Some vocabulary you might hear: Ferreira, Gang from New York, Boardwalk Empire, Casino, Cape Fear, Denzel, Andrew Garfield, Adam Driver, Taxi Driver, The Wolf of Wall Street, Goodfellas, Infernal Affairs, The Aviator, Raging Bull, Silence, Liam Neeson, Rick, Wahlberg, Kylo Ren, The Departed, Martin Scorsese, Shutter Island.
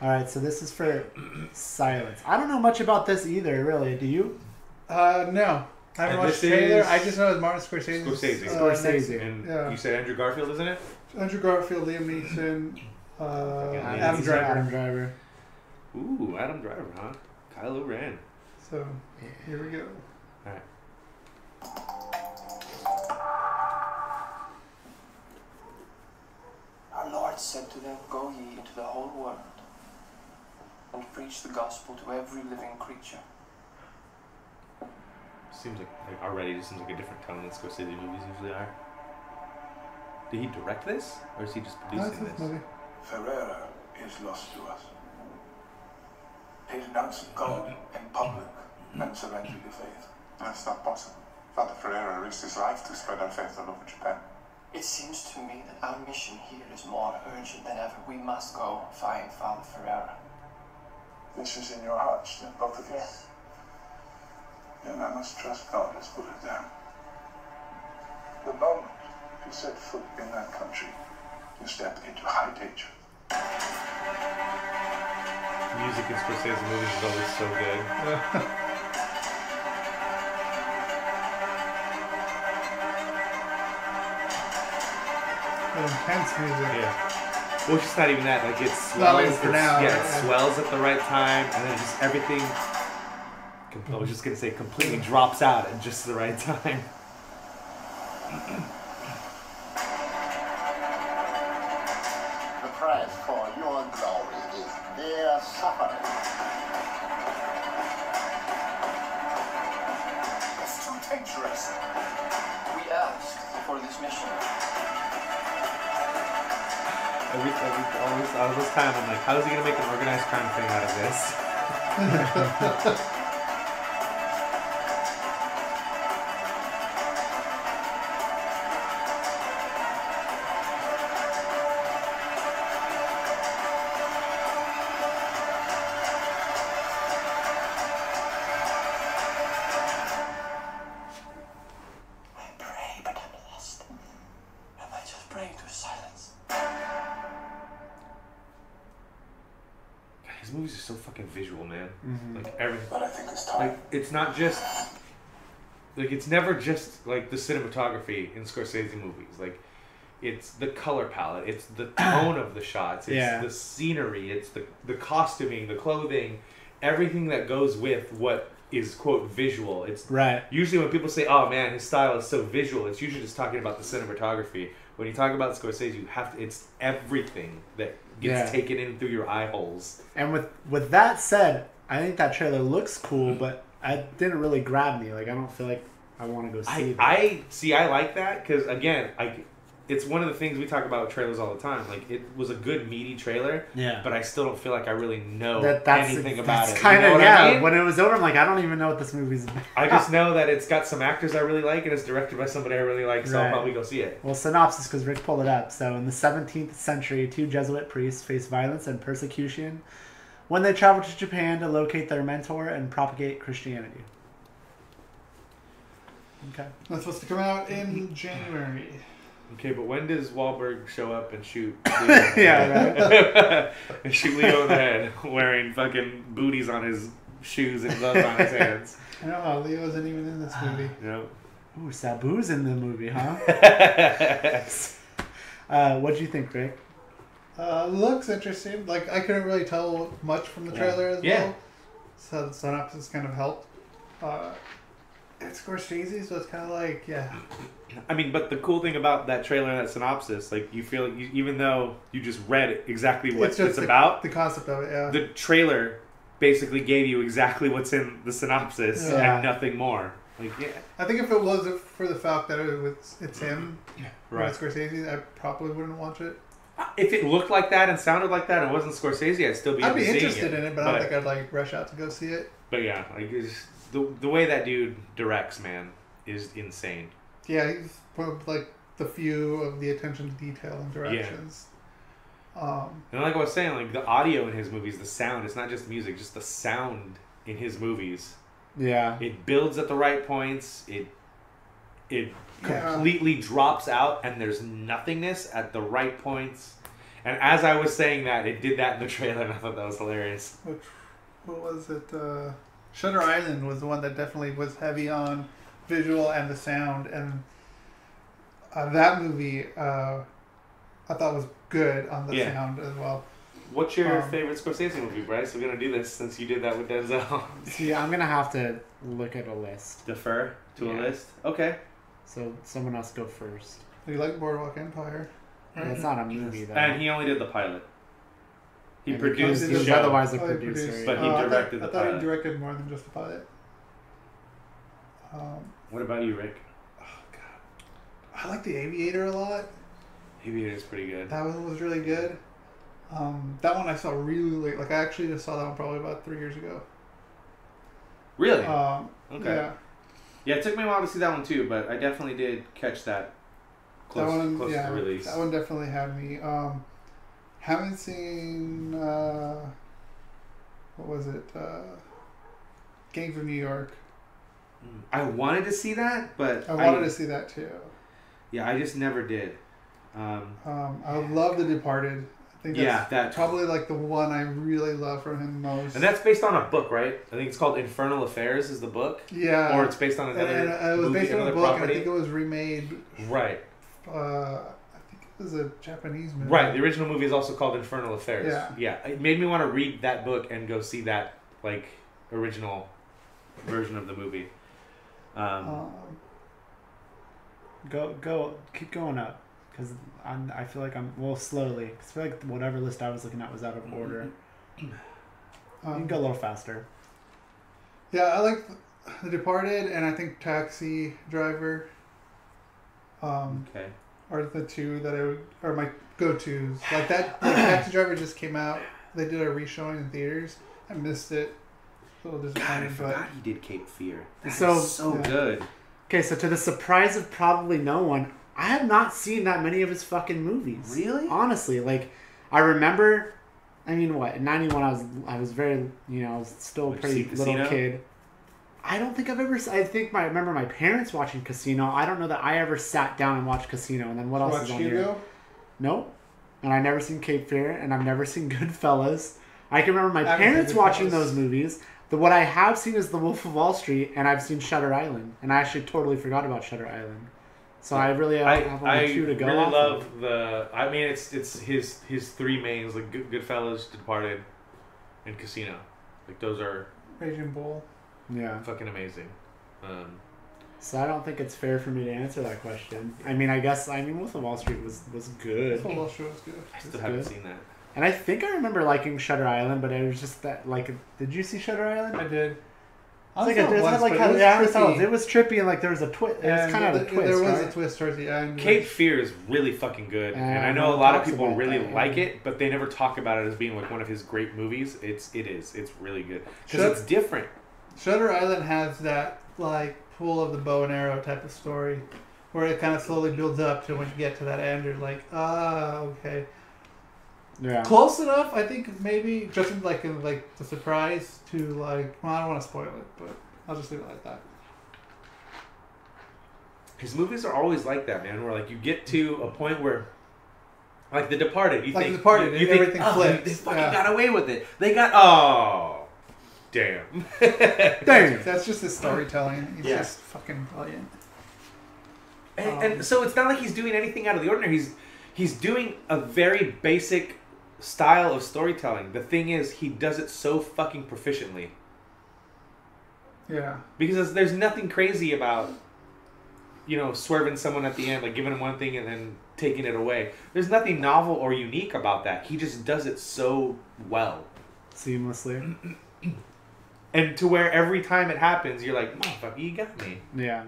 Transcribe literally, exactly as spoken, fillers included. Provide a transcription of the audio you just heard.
All right, so this is for Silence. I don't know much about this either, really. Do you? Uh, no. I haven't watched the trailer. I just know it's Martin Scorsese. Scorsese. Uh, Scorsese. And yeah. You said Andrew Garfield, isn't it? Andrew Garfield, Liam Neeson, uh, yeah, Adam Driver. Adam Driver. Ooh, Adam Driver, huh? Kylo Ren. So, here we go. All right. Our Lord said to them, "Go ye into the whole world, and preach the gospel to every living creature." Seems like, like already it seems like a different tone than Scorsese movies usually are. Did he direct this, or is he just producing this? Movie. Ferreira is lost to us. He denounced God in public and surrendered the faith. That's not possible. Father Ferreira risked his life to spread our faith all over Japan. It seems to me that our mission here is more urgent than ever. We must go find Father Ferreira. This is in your hearts, then, both of you? Yes. Then I must trust God, let's put it down. The moment you set foot in that country, you step into high danger. Music in Scorsese movies is always so good. Intense music. Yeah. Well, it's not even that. Like it swells. It's, now, yeah, right? It swells at the right time, and then just everything. I was just going to say completely drops out at just the right time. The price for your glory is their suffering. It's too dangerous. We asked for this mission. Every, every, all, this, all this time I'm like, how is he going to make an organized crime thing out of this? It's not just like it's never just like the cinematography in Scorsese movies. Like it's the color palette, it's the tone of the shots, it's yeah. the scenery, it's the the costuming, the clothing, everything that goes with what is quote visual. It's right. Usually when people say, "Oh man, his style is so visual," it's usually just talking about the cinematography. When you talk about Scorsese, you have to, it's everything that gets yeah. taken in through your eye holes. And with with that said, I think that trailer looks cool, but it didn't really grab me. Like I don't feel like I want to go see. I, that. I see. I like that because again, I it's one of the things we talk about with trailers all the time. Like it was a good meaty trailer. Yeah. But I still don't feel like I really know that, that's, anything about that's it. Kind of you know yeah. I mean? When it was over, I'm like, I don't even know what this movie's about. I just know that it's got some actors I really like and it's directed by somebody I really like, so right. I'll probably go see it. Well, synopsis because Rick pulled it up. So in the seventeenth century, two Jesuit priests face violence and persecution when they travel to Japan to locate their mentor and propagate Christianity. Okay. That's supposed to come out in January. Okay, but when does Wahlberg show up and shoot Leo in the head? Yeah, right. And shoot Leo in the head, wearing fucking booties on his shoes and gloves on his hands. I don't know, Leo isn't even in this movie. No. Ooh, Sabu's in the movie, huh? uh, what'd you think, Rick? Uh, looks interesting. Like, I couldn't really tell much from the trailer yeah. as yeah. well. So the synopsis kind of helped. Uh, it's Scorsese, so it's kind of like, yeah. I mean, but the cool thing about that trailer and that synopsis, like, you feel like you, even though you just read exactly what it's, it's the, about. The concept of it, yeah. The trailer basically gave you exactly what's in the synopsis yeah. and nothing more. Like, yeah. I think if it wasn't for the fact that it was, it's him, right. it's Scorsese, I probably wouldn't watch it. If it looked like that and sounded like that and wasn't Scorsese, I'd still be I'd be interested it, in it, but, but I don't think I'd like rush out to go see it. But yeah, like it's, the the way that dude directs, man, is insane. Yeah, he's one of like the few of the attention to detail and directions. Yeah. Um, and like I was saying, like the audio in his movies, the sound, it's not just music, just the sound in his movies. Yeah. It builds at the right points. It it completely yeah. drops out and there's nothingness at the right points. And as I was saying that, it did that in the trailer, and I thought that was hilarious. Which, what was it? Uh, Shutter Island was the one that definitely was heavy on visual and the sound, and uh, that movie uh, I thought was good on the yeah. sound as well. What's your um, favorite Scorsese movie, Bryce? We're going to do this since you did that with Denzel. Yeah, I'm going to have to look at a list. Defer to yeah. a list? Okay. So someone else go first. You like Boardwalk Empire? Mm-hmm. It's not a movie, though. And he only did the pilot. He and produced he the show. Otherwise a producer. Produced. But he uh, directed thought, the pilot. I thought pilot. He directed more than just the pilot. Um, what about you, Rick? Oh, God. I like The Aviator a lot. Aviator's pretty good. That one was really good. Um, that one I saw really late. Like, I actually just saw that one probably about three years ago. Really? Um, okay. Yeah. Yeah, it took me a while to see that one, too, but I definitely did catch that close, that one, close yeah, to release. That one definitely had me. Um, haven't seen... Uh, what was it? Uh, Gang from New York. I wanted to see that, but... I wanted I, to see that, too. Yeah, I just never did. Um, um, I love The Departed. I think that's yeah, that probably like the one I really love from him most. And that's based on a book, right? I think it's called Infernal Affairs is the book. Yeah. Or it's based on another and, and it was movie, based on a book, property. And I think it was remade. Right. Uh, I think it was a Japanese movie. Right. The original movie is also called Infernal Affairs. Yeah. Yeah. It made me want to read that book and go see that like original version of the movie. Um, um, go go keep going up. Because I feel like I'm... Well, slowly. Because I feel like whatever list I was looking at was out of order. Um, you can go a little faster. Yeah, I like The Departed and I think Taxi Driver. Um, okay. Are the two that I would, are my go-tos. Like that... Like Taxi Driver just came out. They did a reshowing in theaters. I missed it. A little disappointed, God, I forgot but... he did Cape Fear. That's so, so yeah. good. Okay, so to the surprise of probably no one... I have not seen that many of his fucking movies. Really? Honestly, like, I remember, I mean, what, in ninety-one, I was, I was very, you know, I was still a pretty little kid. I don't think I've ever, I think my, I remember my parents watching Casino. I don't know that I ever sat down and watched Casino. And then what else is on here? Nope. And I've never seen Cape Fear, and I've never seen Goodfellas. I can remember my parents watching those movies. The, what I have seen is The Wolf of Wall Street, and I've seen Shutter Island. And I actually totally forgot about Shutter Island. So I really I, have a few to go I really off love of. the... I mean, it's it's his his three mains, like Good, Goodfellas, Departed, and Casino. Like, those are... Raging Bull. Yeah. Fucking amazing. Um, so I don't think it's fair for me to answer that question. I mean, I guess... I mean, Wolf of Wall Street was, was good. Wolf of Wall Street was good. I still haven't good. seen that. And I think I remember liking Shutter Island, but it was just that... Like, did you see Shutter Island? I did. I was like, once, like how, it, was yeah, trippy. it was trippy and like there was a twist. It was kind of the, a twist. There was right? a twist towards the end. Cape Fear is really fucking good, and, and I know a lot of people really that, like yeah. it, but they never talk about it as being like one of his great movies. It's it is. It's really good because it's different. Shutter Island has that like pull of the bow and arrow type of story, where it kind of slowly builds up to when you get to that end, you're like, ah, okay. Yeah. Close enough, I think, maybe, just in, like in, like the surprise to like, well, I don't want to spoil it, but I'll just leave it like that. His movies are always like that, man, where like you get to a point where, like The Departed, you like think, the Departed, you, you think everything oh, flips. They fucking yeah. got away with it. They got, oh, damn. Damn. That's just his storytelling. He's yeah. just fucking brilliant. And, um, and so it's not like he's doing anything out of the ordinary. He's, he's doing a very basic style of storytelling. The thing is, he does it so fucking proficiently. Yeah. Because there's nothing crazy about, you know, swerving someone at the end, like giving them one thing and then taking it away. There's nothing novel or unique about that. He just does it so well. Seamlessly. And to where every time it happens, you're like, motherfucker, you got me. Yeah.